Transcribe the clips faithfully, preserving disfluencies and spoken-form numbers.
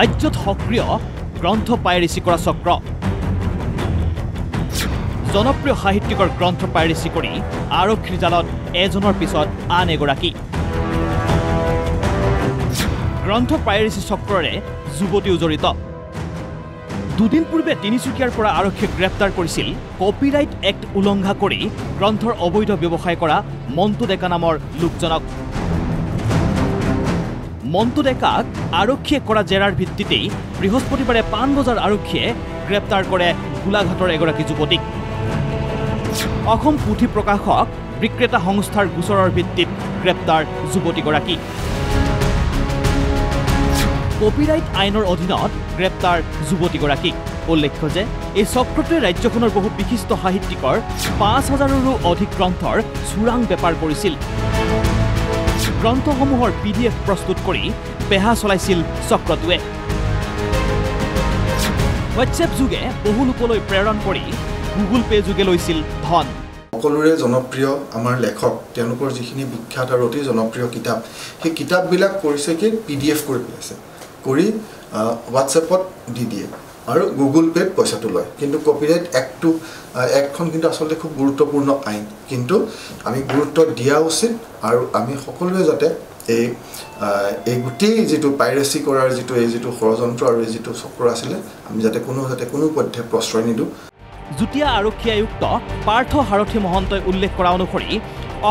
ৰাজ্যত সক্ৰিয় গ্ৰন্থ পাইৰেচি কৰা চক্ৰ জনপ্ৰিয় সাহিত্যিকৰ গ্ৰন্থ পাইৰেচি কৰি আৰক্ষী জালত এজনৰ পিছত আন এগৰাকী গ্ৰন্থ পাইৰেচি চক্ৰৰে যুৱতীও জড়িত দুদিন পূৰ্বে তিনিচুকীয়াৰ পৰা আৰক্ষীয়ে গ্ৰেপ্তাৰ কৰিছিল কপিৰাইট এক্ট উলংঘা কৰি গ্ৰন্থৰ অবৈধ ব্যৱসায় কৰা মন্তু ডেকা নামৰ লোকজনক মন্তু ডেকাক আৰক্ষীয়ে কৰা জেৰাৰ ভিত্তিতে বৃহস্পতিবাৰে পানবজাৰ আৰক্ষীয়ে গ্ৰেপ্তাৰ কৰে গোলাঘাটৰ এগৰাকী যুৱতীক অসম পুথি প্ৰকাশক বিক্ৰেতা সংস্থাৰ গোচৰৰ ভিত্তিত গ্ৰেপ্তাৰ যুৱতীগৰাকী কপিৰাইট আইনৰ অধীনত গ্ৰেপ্তাৰ যুৱতীগৰাকী উল্লেখ্য যে এই চক্ৰটোৱে ৰাজ্যখনৰ বহু বিশিষ্ট সাহিত্যিকৰ পাঁচ হাজাৰৰো অধিক গ্ৰন্থৰ চোৰাং বেপাৰ কৰিছিল গ্ৰন্থসমূহৰ পিডিএফ প্ৰস্তুত কৰি পেহা চলাইছিল চক্ৰটোৱে হোৱাটছএপ যোগে বহু লোকলৈ প্ৰেৰণ কৰি গুগল পে যোগে লৈছিল ধন সকলোৰে জনপ্ৰিয় আমাৰ লেখক তেওঁলোকৰ যিখিনি বিখ্যাত আৰু অতি জনপ্ৰিয় কিতাপ সেই কিতাপবিলাক কৰিছে কি পিডিএফ কৰি পেলাইছে কৰি হোৱাটছএপত দি দিয়ে আৰু গুগল পেত পইচাটো লয় কিন্তু কপিৰাইট এক্টটো এক্টখন কিন্তু আসলে খুব গুৰুত্বপূৰ্ণ আইন কিন্তু আমি গুৰুত্ব দিয়া উচিত আৰু আমি সকলোৱে যাতে এই এই গুটি যেটো পাইৰেচি কৰাৰ যেটো এই যেটো হৰযন্ত্ৰ আৰু এই যেটো চক্ৰ আছিল আমি যাতে কোনো যাতে কোনো পদ্ধে প্ৰশ্ৰয় নিদু জুটিয়া আৰক্ষী আয়ুক্ত পাৰ্থ হাৰথী মহন্তই উল্লেখ কৰা অনুসৰি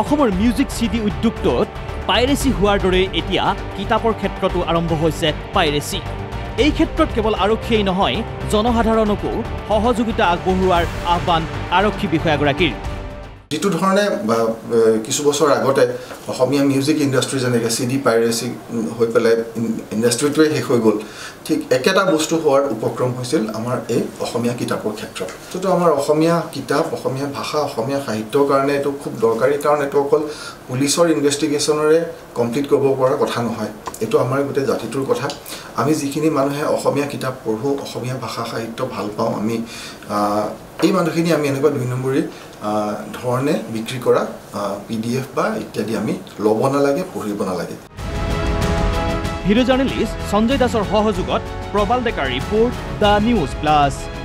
অসমৰ মিউজিক সিডি উদ্যোগটোত পাইৰেচি হোৱাৰ দৰে এতিয়া কিতাপৰ ক্ষেত্ৰতো আৰম্ভ হৈছে পাইৰেচি এই ক্ষেত্ৰত কেৱল আৰক্ষীয়ে নহয় জনসাধাৰণকো সহযোগিতা আগবঢ়োৱাৰ আহ্বান আৰক্ষী বিষয়াগৰাকীৰ যিটো ধৰণে কিছু বছৰ আগতে অসমীয়া মিউজিক ইণ্ডাষ্ট্ৰী যেনেকৈ সিডি পাইৰেচি হৈ পেলাই ইণ্ডাষ্ট্ৰীটোৱে শেষ হৈ গ'ল ঠিক একেটা বস্তু হোৱাৰ উপক্ৰম হৈছিল আমাৰ এই অসমীয়া কিতাপৰ ক্ষেত্ৰত তো আমাৰ অসমীয়া কিতাপ অসমীয়া ভাষা অসমীয়া সাহিত্যৰ কাৰণে এইটো খুব দৰকাৰী কাৰণ এইটো অকল পুলিচৰ ইনভেষ্টিগেশ্যনৰে কমপ্লিট কৰিব পৰা কথা নহয় এইটো আমাৰ গোটেই জাতিটোৰ কথা আমি যিখিনি মানুহে অসমীয়া কিতাপ পঢ়োঁ অসমীয়া ভাষা সাহিত্য ভাল পাওঁ আমি এই মানুহখিনি আমি এনেকুৱা দুই নম্বৰী ধৰণে বিক্ৰী কৰা পিডিএফ বা ইত্যাদি আমি লব নালাগে পঢ়িব নালাগে ভিডিঅ' জাৰ্নেলিষ্ট সঞ্জয় দাসৰ সহযোগত প্ৰবাল ডেকাৰ ৰিপৰ্ট দ্য নিউজ প্লাছ